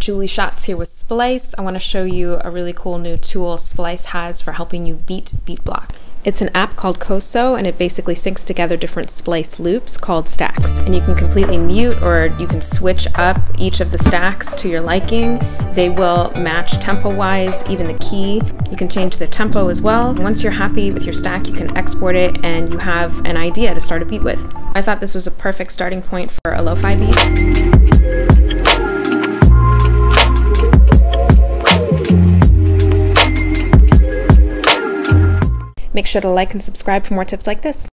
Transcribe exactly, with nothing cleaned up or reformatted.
Julie Schatz here with Splice. I want to show you a really cool new tool Splice has for helping you beat beat block. It's an app called CoSo, and it basically syncs together different Splice loops called stacks. And you can completely mute, or you can switch up each of the stacks to your liking. They will match tempo-wise, even the key. You can change the tempo as well. Once you're happy with your stack, you can export it, and you have an idea to start a beat with. I thought this was a perfect starting point for a lo-fi beat. Make sure to like and subscribe for more tips like this.